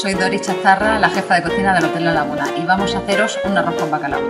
soy Dori Chazarra, la jefa de cocina del Hotel La Laguna, y vamos a haceros un arroz con bacalao.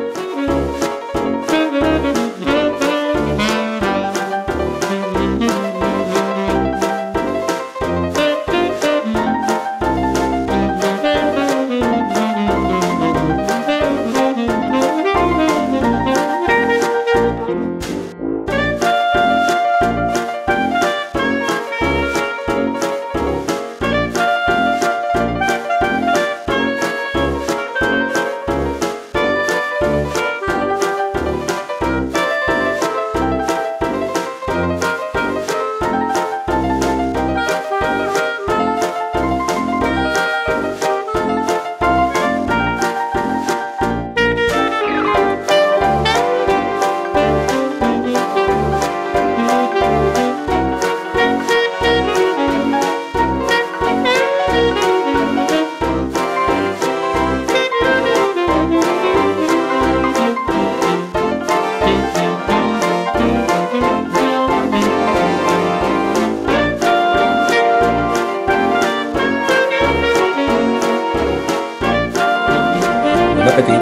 Petit.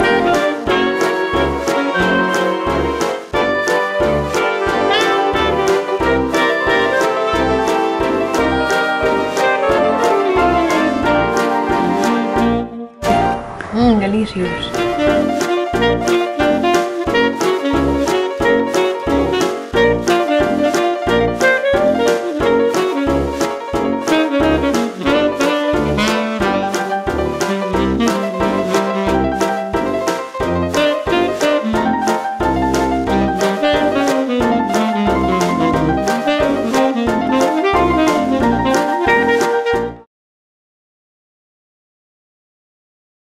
Delicious.